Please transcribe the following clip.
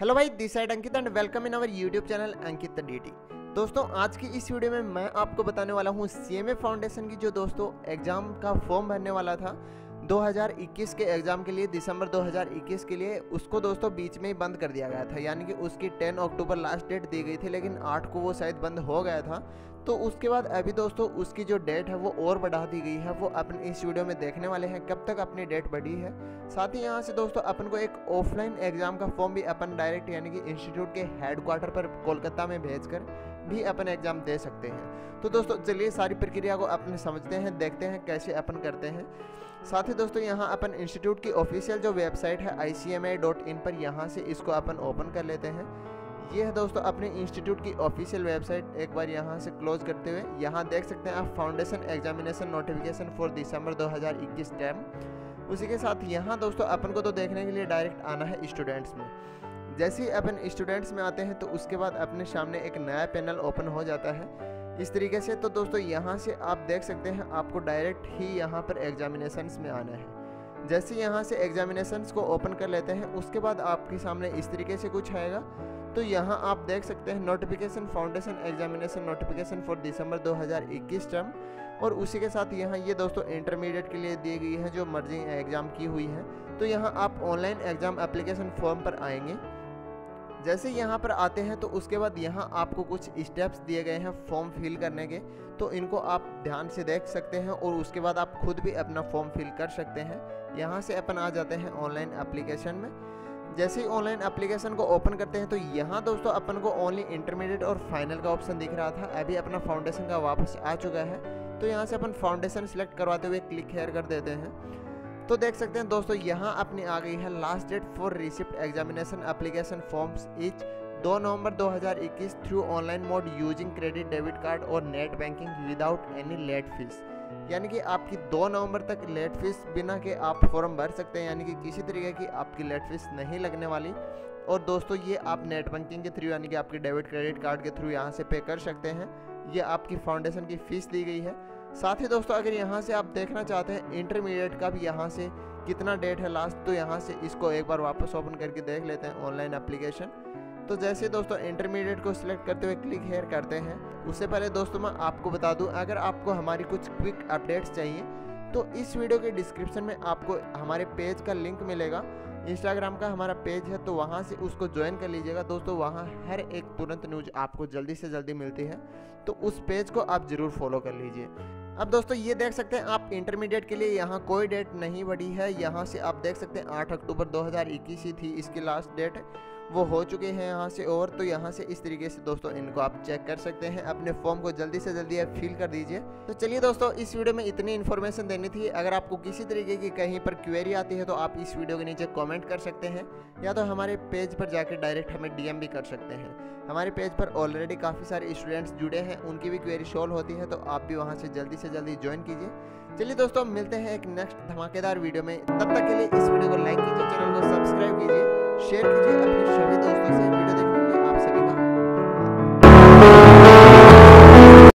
Hello भाई, this side Ankit and welcome in our YouTube channel Ankit DT. दोस्तों आज की इस वीडियो में मैं आपको बताने वाला हूँ सीएमए फाउंडेशन की जो दोस्तों एग्ज़ाम का फॉर्म भरने वाला था 2021 के एग्ज़ाम के लिए, दिसंबर 2021 के लिए, उसको दोस्तों बीच में ही बंद कर दिया गया था। यानी कि उसकी 10 अक्टूबर लास्ट डेट दी गई थी, लेकिन 8 को वो शायद बंद हो गया था। तो उसके बाद अभी दोस्तों उसकी जो डेट है वो और बढ़ा दी गई है। वो अपन इस वीडियो में देखने वाले हैं कब तक अपनी डेट बढ़ी है। साथ ही यहाँ से दोस्तों अपन को एक ऑफलाइन एग्ज़ाम का फॉर्म भी अपन डायरेक्ट यानी कि इंस्टीट्यूट के हेडक्वार्टर पर कोलकाता में भेज कर भी अपन एग्ज़ाम दे सकते हैं। तो दोस्तों चलिए सारी प्रक्रिया को अपन समझते हैं, देखते हैं कैसे अपन करते हैं। साथ ही दोस्तों यहाँ अपन इंस्टीट्यूट की ऑफिशियल जो वेबसाइट है ICMI.in पर यहाँ से इसको अपन ओपन कर लेते हैं। ये है दोस्तों अपने इंस्टीट्यूट की ऑफिशियल वेबसाइट। एक बार यहाँ से क्लोज करते हुए यहाँ देख सकते हैं आप foundation examination notification for December 2021 term. उसी के साथ यहाँ दोस्तों अपन को तो देखने के लिए डायरेक्ट आना है स्टूडेंट्स में। जैसे ही अपन स्टूडेंट्स में आते हैं तो उसके बाद अपने सामने एक नया पैनल ओपन हो जाता है इस तरीके से। तो दोस्तों यहाँ से आप देख सकते हैं आपको डायरेक्ट ही यहाँ पर एग्जामिनेशंस में आना है। जैसे यहाँ से एग्जामिनेशंस को ओपन कर लेते हैं उसके बाद आपके सामने इस तरीके से कुछ आएगा। तो यहाँ आप देख सकते हैं notification foundation examination notification for December 2021 term. और उसी के साथ यहाँ ये दोस्तों इंटरमीडिएट के लिए दी गई है जो मर्जी एग्ज़ाम की हुई है। तो यहाँ आप ऑनलाइन एग्ज़ाम एप्लीकेशन फॉर्म पर आएंगे। जैसे यहाँ पर आते हैं तो उसके बाद यहाँ आपको कुछ स्टेप्स दिए गए हैं फॉर्म फिल करने के, तो इनको आप ध्यान से देख सकते हैं और उसके बाद आप खुद भी अपना फॉर्म फिल कर सकते हैं। यहाँ से अपन आ जाते हैं ऑनलाइन एप्लीकेशन में। जैसे ही ऑनलाइन एप्लीकेशन को ओपन करते हैं तो यहाँ दोस्तों अपन को ओनली इंटरमीडिएट और फाइनल का ऑप्शन दिख रहा था। अभी अपना फाउंडेशन का वापस आ चुका है तो यहाँ से अपन फाउंडेशन सिलेक्ट करवाते हुए क्लिक हेयर कर देते हैं। तो देख सकते हैं दोस्तों यहाँ अपनी आ गई है last date for receipt examination application forms is 2 November 2021 through online mode using credit debit card और net banking without any late fees. यानी कि आपकी 2 नवंबर तक लेट फीस बिना के आप फॉर्म भर सकते हैं, यानी कि किसी तरीके की आपकी लेट फीस नहीं लगने वाली। और दोस्तों ये आप नेट बैंकिंग के थ्रू यानी कि आपके डेबिट क्रेडिट कार्ड के थ्रू यहाँ से पे कर सकते हैं। ये आपकी फाउंडेशन की फ़ीस दी गई है। साथ ही दोस्तों अगर यहाँ से आप देखना चाहते हैं इंटरमीडिएट का भी यहाँ से कितना डेट है लास्ट, तो यहाँ से इसको एक बार वापस ओपन करके देख लेते हैं ऑनलाइन एप्लीकेशन। तो जैसे दोस्तों इंटरमीडिएट को सिलेक्ट करते हुए क्लिक हेयर करते हैं। उससे पहले दोस्तों मैं आपको बता दूं, अगर आपको हमारी कुछ क्विक अपडेट्स चाहिए तो इस वीडियो के डिस्क्रिप्शन में आपको हमारे पेज का लिंक मिलेगा। इंस्टाग्राम का हमारा पेज है तो वहाँ से उसको ज्वाइन कर लीजिएगा। दोस्तों वहाँ हर एक तुरंत न्यूज आपको जल्दी से जल्दी मिलती है, तो उस पेज को आप ज़रूर फॉलो कर लीजिए। अब दोस्तों ये देख सकते हैं आप इंटरमीडिएट के लिए यहाँ कोई डेट नहीं बढ़ी है। यहाँ से आप देख सकते हैं 8 अक्टूबर 2021 ही थी इसकी लास्ट डेट, वो हो चुके हैं यहाँ से। और तो यहाँ से इस तरीके से दोस्तों इनको आप चेक कर सकते हैं। अपने फॉर्म को जल्दी से जल्दी आप फिल कर दीजिए। तो चलिए दोस्तों इस वीडियो में इतनी इन्फॉर्मेशन देनी थी। अगर आपको किसी तरीके की कहीं पर क्वेरी आती है तो आप इस वीडियो के नीचे कमेंट कर सकते हैं, या तो हमारे पेज पर जाकर डायरेक्ट हमें DM भी कर सकते हैं। हमारे पेज पर ऑलरेडी काफ़ी सारे स्टूडेंट्स जुड़े हैं, उनकी भी क्वेरी सॉल्व होती है, तो आप भी वहाँ से जल्दी ज्वाइन कीजिए। चलिए दोस्तों मिलते हैं एक नेक्स्ट धमाकेदार वीडियो में। तब तक के लिए इस वीडियो को लाइक कीजिए, चैनल को सब्सक्राइब कीजिए, शेयर कीजिए अपने सभी दोस्तों से। वीडियो